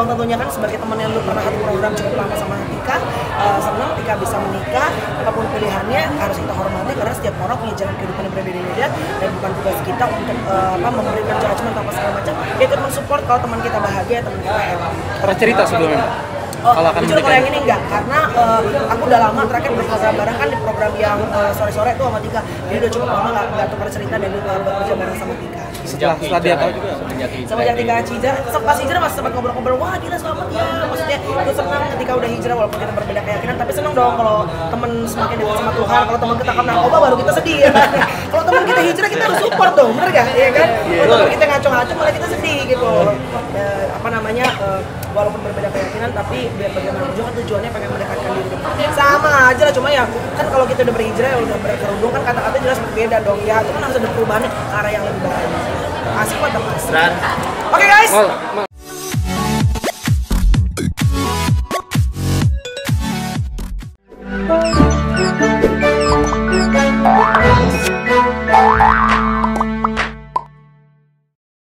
Bang tentunya kan sebagai teman yang lu pernah satu program cukup lama sama Kartika, senang Kartika bisa menikah, apapun pilihannya harus kita hormati karena setiap orang punya jalan kehidupan yang berbeda-beda dan bukan tugas kita untuk memberikan judgement atau segala macam. Ya ikut mensupport kalau teman kita bahagia, teman kita emang. Pernah cerita sebelumnya? Oh, jujur kalau yang ini enggak, karena aku udah lama terakhir bekerja bareng kan di program yang sore-sore itu sama Kartika. Jadi udah cukup lama nggak tukar cerita dan bekerja bareng sama Kartika. Setelah dia tahu juga semenjak Kartika hijrah, pas hijrah masih sempat ngobrol-ngobrol, wah gila selamat ya, maksudnya itu senang ketika udah hijrah walaupun kita berbeda keyakinan, tapi senang dong kalau temen semakin dekat sama Tuhan. Kalau teman ketangkap narkoba baru kita sedih ya kan? Kalau teman kita hijrah kita harus support dong, bener gak? Iya kan? Kalau teman kita ngaco-ngaco malah kita sedih gitu. Walaupun berbeda keyakinan tapi biar bagaimana juga kan tujuannya pengen mendekatkan diri sama aja lah, cuma ya kan kalau kita udah berhijrah udah berkerudung kan kata-kata jelas berbeda dong ya, itu kan harus ada perubahan ke arah yang lebih baik. Asik banget. Oke guys.